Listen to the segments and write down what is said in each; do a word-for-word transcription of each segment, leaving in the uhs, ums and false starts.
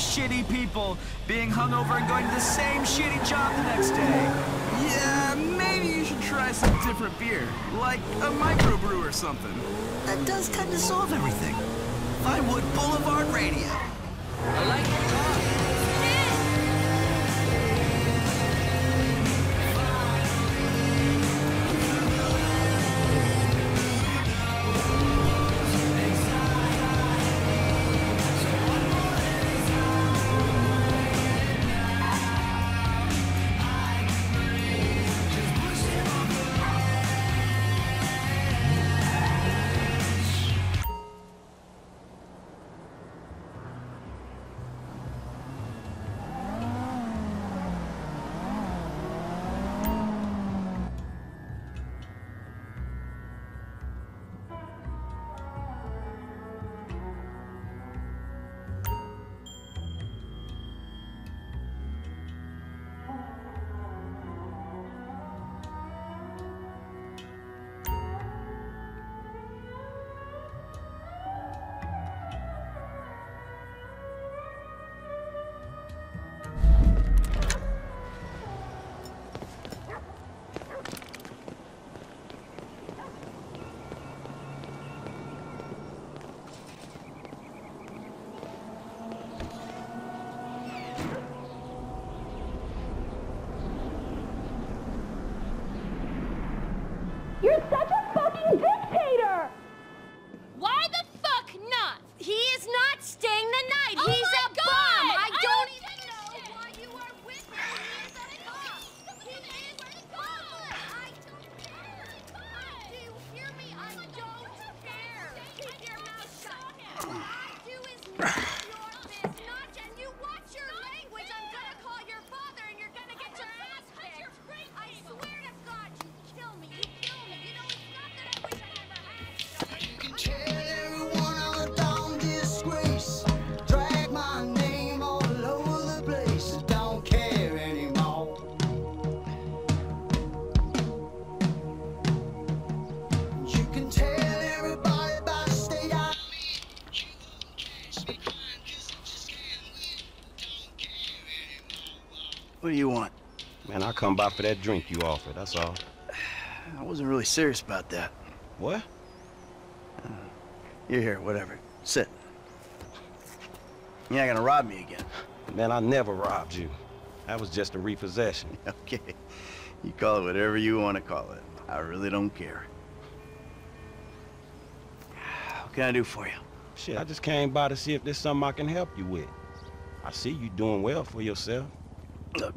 shitty people being hungover and going to the same shitty job the next day. Yeah, maybe you should try some different beer, like a microbrew or something. That does tend to solve everything. Highwood Boulevard Radio. I like your talk. You're such a fucking dictator! Why the fuck not? He is not staying the night! Oh He's a God. Bum! I, I don't, don't even know shit. Why you are with him! He is a bum! He is a bum! I don't care! Do you hear me? I don't care! Keep your mouth shut! What I do is not your business, and you watch your language! I'm gonna call your father, and you're gonna get your ass kicked! I swear to God, you kill me! You kill me! What do you want? Man, I come by for that drink you offered, that's all. I wasn't really serious about that. What? Uh, you're here, whatever. Sit. You're not gonna rob me again. Man, I never robbed you. That was just a repossession. Okay. You call it whatever you want to call it. I really don't care. What can I do for you? Shit, I just came by to see if there's something I can help you with. I see you doing well for yourself. Look,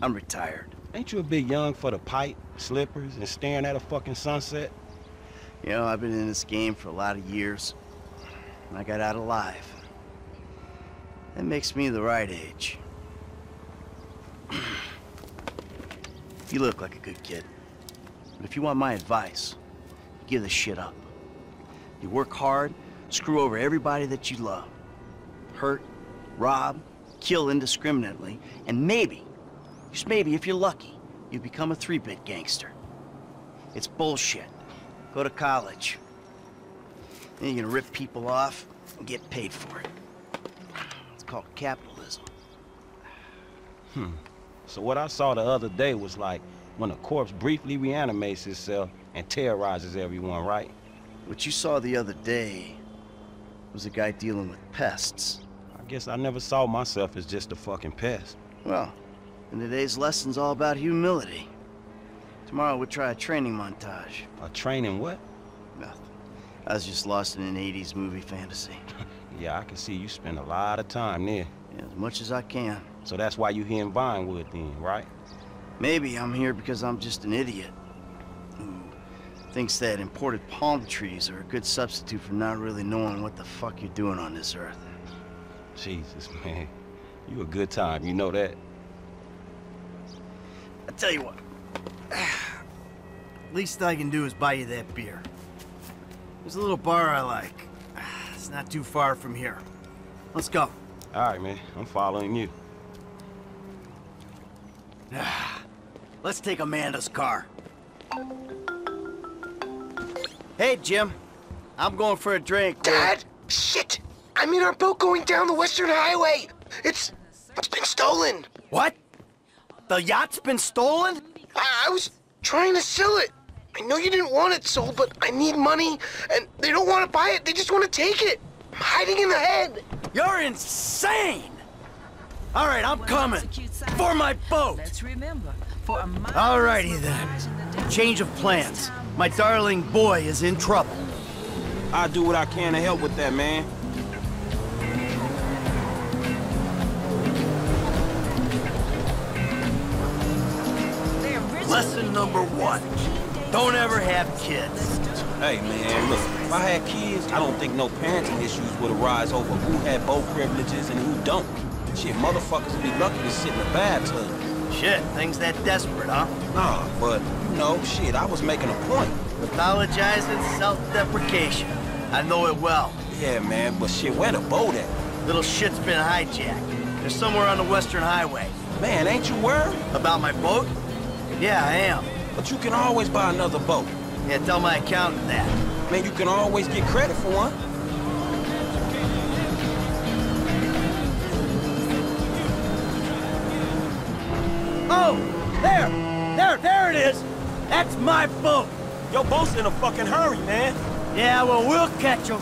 I'm retired. Ain't you a bit young for the pipe, slippers, and staring at a fucking sunset? You know, I've been in this game for a lot of years. And I got out alive. That makes me the right age. You look like a good kid. But if you want my advice, give this shit up. You work hard, screw over everybody that you love. Hurt, rob, kill indiscriminately, and maybe, just maybe, if you're lucky, you become a three-bit gangster. It's bullshit. Go to college. Then you're gonna rip people off and get paid for it. It's called capitalism. Hmm. So what I saw the other day was like when a corpse briefly reanimates itself and terrorizes everyone, right? What you saw the other day was a guy dealing with pests. I guess I never saw myself as just a fucking pest. Well, and today's lesson's all about humility. Tomorrow we'll try a training montage. A training what? Nothing. I was just lost in an eighties movie fantasy. Yeah, I can see you spend a lot of time there. Yeah, as much as I can. So that's why you're here in Vinewood then, right? Maybe I'm here because I'm just an idiot who thinks that imported palm trees are a good substitute for not really knowing what the fuck you're doing on this earth. Jesus, man. You a good time, you know that. I tell you what. Least I can do is buy you that beer. There's a little bar I like. It's not too far from here. Let's go. All right, man. I'm following you. Let's take Amanda's car. Hey, Jim. I'm going for a drink. Dad! Shit! I mean our boat going down the Western Highway. It's, it's been stolen. What? The yacht's been stolen? I, I was trying to sell it. I know you didn't want it sold, but I need money, and they don't want to buy it. They just want to take it. I'm hiding in the head. You're insane. All right, I'm coming. For my boat. Let's remember, for a mile. All righty then. Change of plans. My darling boy is in trouble. I'll do what I can to help with that, man. Lesson number one. Don't ever have kids. Hey, man, look, if I had kids, I don't think no parenting issues would arise over who had boat privileges and who don't. Shit, motherfuckers would be lucky to sit in a bathtub. Shit, things that desperate, huh? Nah, but, you know, shit, I was making a point. Pathologizing self-deprecation. I know it well. Yeah, man, but shit, where the boat at? Little shit's been hijacked. They're somewhere on the Western Highway. Man, ain't you worried? About my boat? Yeah, I am. But you can always buy another boat. Yeah, tell my accountant that. Man, you can always get credit for one. Oh, there, there, there it is. That's my boat. Your boat's in a fucking hurry, man. Yeah, well, we'll catch him.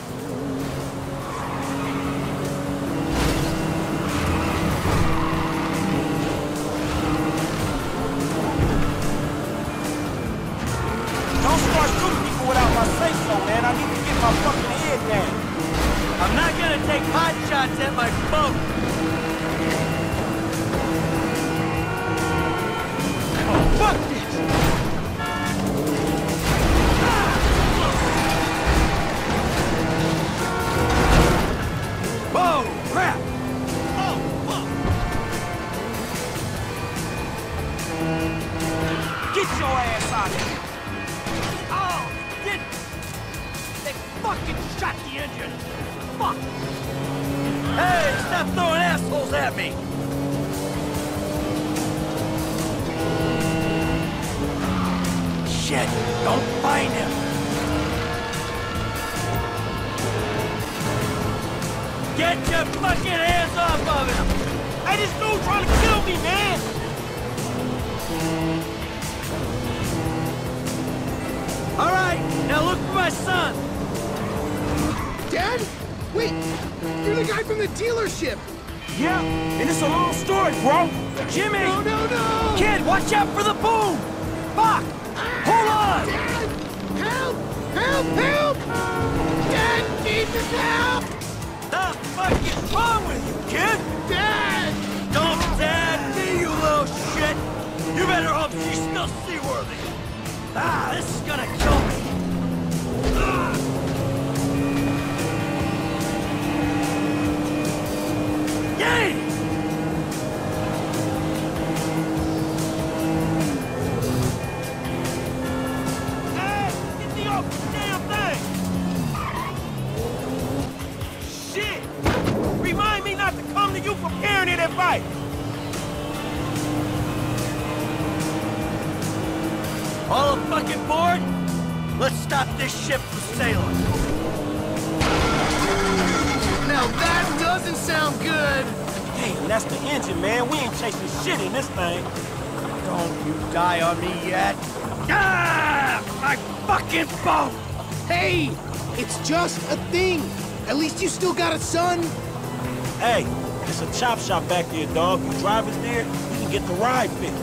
Son? Hey, there's a chop shop back there, dog. You drive us there, you can get the ride fixed.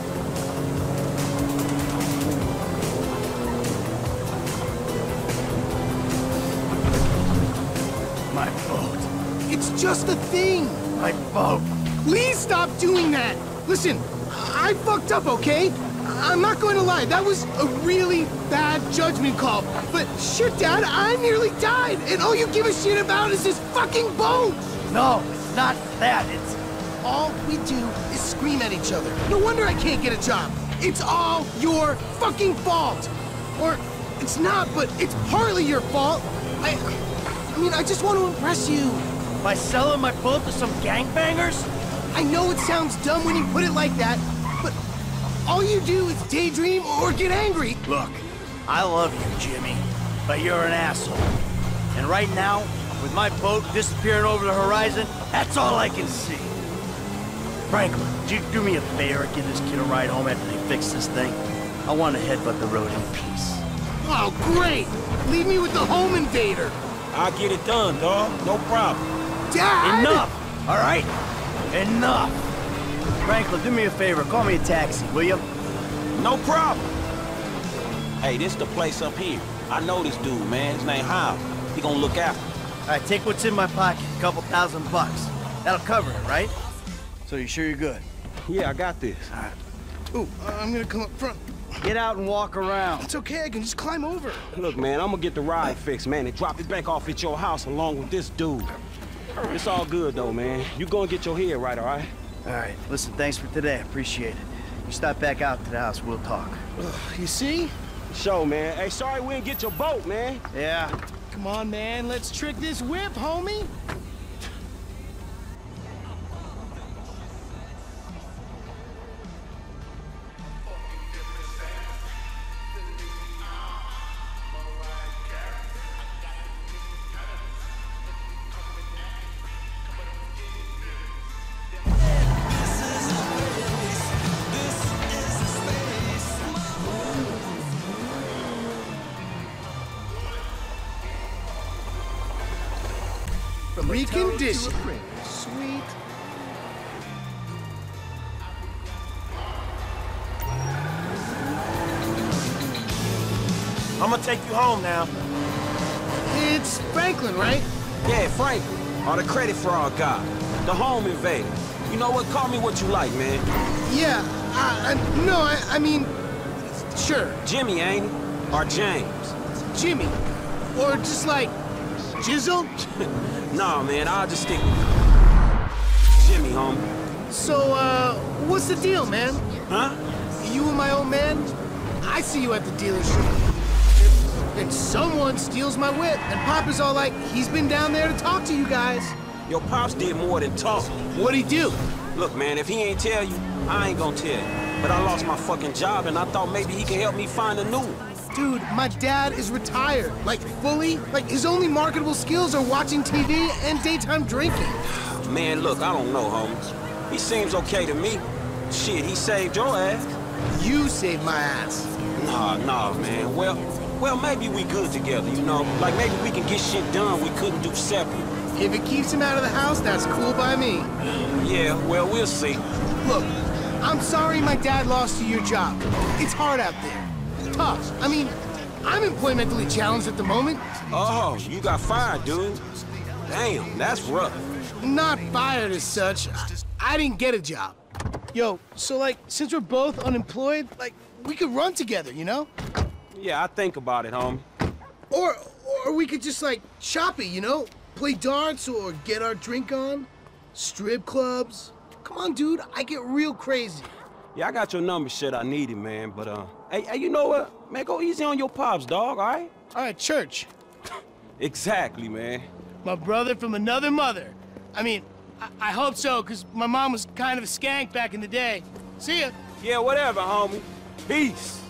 My boat. It's just a thing. My boat. Please stop doing that. Listen, I fucked up, okay? I'm not going to lie. That was a really bad judgment call. But shit, Dad, I nearly died. And all you give a shit about is this fucking boat. No, it's not that. It's all we do is scream at each other. No wonder I can't get a job. It's all your fucking fault. Or it's not, but it's partly your fault. I, I mean, I just want to impress you. By selling my boat to some gangbangers? I know it sounds dumb when you put it like that, but all you do is daydream or get angry. Look, I love you, Jimmy, but you're an asshole. And right now, With my boat disappearing over the horizon, that's all I can see. Franklin, would you do me a favor and give this kid a ride home after they fix this thing? I want to headbutt the road in peace. Oh, great! Leave me with the home invader! I'll get it done, dog. No problem. Dad! Enough! All right? Enough! Franklin, do me a favor. Call me a taxi, will you? No problem. Hey, this the place up here. I know this dude, man. His name Howard. He gonna look after me. All right, take what's in my pocket. A couple thousand bucks. That'll cover it, right? So you sure you're good? Yeah, I got this. All right. Ooh, uh, I'm gonna come up front. Get out and walk around. It's okay, I can just climb over. Look, man, I'm gonna get the ride fixed, man, and drop it back off at your house along with this dude. It's all good, though, man. You go and get your head right, all right? All right, listen, thanks for today. Appreciate it. You stop back out to the house, we'll talk. Ugh, you see? Show, man. Hey, sorry we didn't get your boat, man. Yeah. Come on, man, let's trick this whip, homie. Recondition. Sweet. I'm gonna take you home now. It's Franklin, right? Yeah, Franklin. All the credit for our guy. The home invader. You know what? Call me what you like, man. Yeah, I, I no, I, I mean, sure. Jimmy, ain't it? Or James. Jimmy. Or just like Jizzle? Nah, man, I'll just stick with Jimmy, homie. So, uh, what's the deal, man? Huh? You and my old man? I see you at the dealership. And someone steals my whip, and Papa's all like, he's been down there to talk to you guys. Your Pops did more than talk. What'd he do? Look, man, if he ain't tell you, I ain't gonna tell you. But I lost my fucking job, and I thought maybe he could help me find a new one. Dude, my dad is retired, like fully. Like his only marketable skills are watching T V and daytime drinking. Man, look, I don't know, homie. He seems okay to me. Shit, he saved your ass. You saved my ass. Nah, nah, man. Well, well, maybe we good together, you know? Like maybe we can get shit done we couldn't do separate. If it keeps him out of the house, that's cool by me. Yeah, well, we'll see. Look, I'm sorry my dad lost you your job. It's hard out there. Tough. I mean, I'm employmentally challenged at the moment. Oh, you got fired, dude. Damn, that's rough. Not fired as such. I, I didn't get a job. Yo, so like, since we're both unemployed, like, we could run together, you know? Yeah, I think about it, homie. Or, or we could just like, shop it, you know? Play darts or get our drink on. Strip clubs. Come on, dude, I get real crazy. Yeah, I got your number, shit. I need it, man. But, uh, hey, hey, you know what? Man, go easy on your Pops, dog, all right? All right, church. Exactly, man. My brother from another mother. I mean, I, I hope so, because my mom was kind of a skank back in the day. See ya. Yeah, whatever, homie. Peace.